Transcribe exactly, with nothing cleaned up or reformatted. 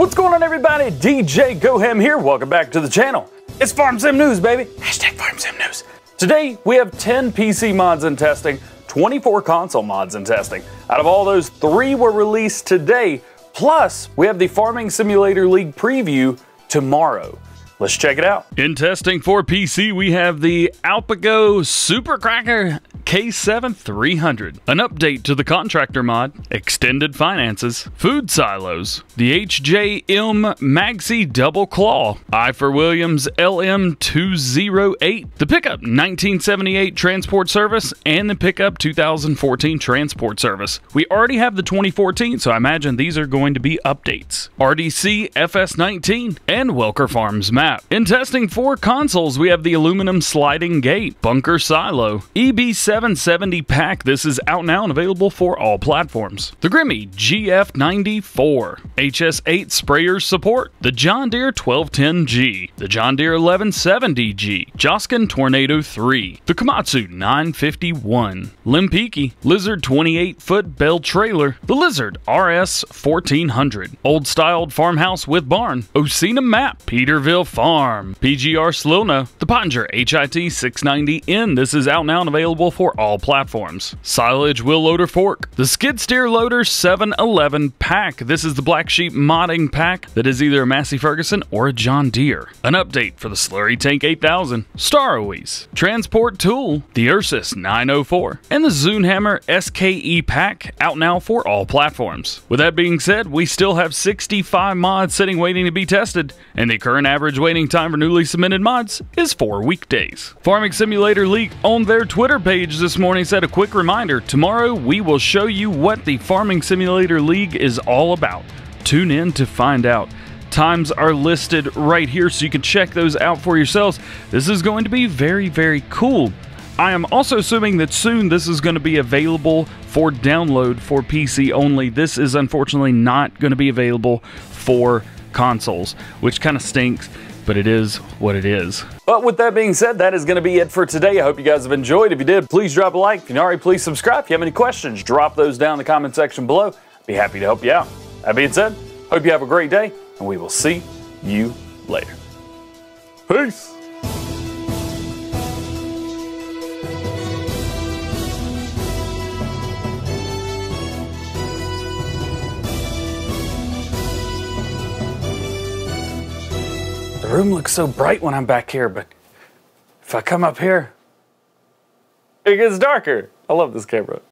What's going on, everybody? D J GoHam here. Welcome back to the channel. It's Farm Sim News, baby. Hashtag Farm Sim News. Today, we have ten P C mods in testing, twenty-four console mods in testing. Out of all those, three were released today. Plus, we have the Farming Simulator League preview tomorrow. Let's check it out. In testing for P C, we have the Alpago Super Cracker K seven three hundred, an update to the contractor mod, extended finances, food silos, the H J M Magsi double claw, I for Williams L M two oh eight, the pickup nineteen seventy-eight transport service, and the pickup two thousand fourteen transport service. We already have the twenty fourteen, so I imagine these are going to be updates. R D C F S nineteen and Welker Farms map. In testing for consoles, we have the aluminum sliding gate, bunker silo, E B seven seventy pack. This is out now and available for all platforms. The Grimmy gf ninety-four H S eight sprayers support, the John Deere twelve ten G, the John Deere eleven seventy G, Joskin Tornado three, the Komatsu nine fifty-one, Limpiki lizard twenty-eight foot bell trailer, the Lizard R S fourteen hundred, old styled farmhouse with barn, Osina map, Peterville Farm, P G R Slona, the Pottinger hit six ninety n. This is out now and available for all platforms. Silage Wheel Loader Fork, the Skid Steer Loader seven eleven Pack. This is the Black Sheep Modding Pack that is either a Massey Ferguson or a John Deere. An update for the Slurry Tank eight thousand, Star Oase, Transport Tool, the Ursus nine oh four, and the Zunhammer S K E Pack, out now for all platforms. With that being said, we still have sixty-five mods sitting waiting to be tested, and the current average waiting time for newly submitted mods is four weekdays. Farming Simulator League on their Twitter page this morning said, a quick reminder, tomorrow we will show you what the Farming Simulator League is all about. Tune in to find out. Times are listed right here so you can check those out for yourselves. This is going to be very, very cool. I am also assuming that soon this is going to be available for download for P C only. This is unfortunately not going to be available for consoles, which kind of stinks, but it is what it is. But with that being said, that is going to be it for today. I hope you guys have enjoyed. If you did, please drop a like. If you already, please subscribe. If you have any questions, drop those down in the comment section below. I'd be happy to help you out. That being said, hope you have a great day, and we will see you later. Peace. The room looks so bright when I'm back here, but if I come up here, it gets darker. I love this camera.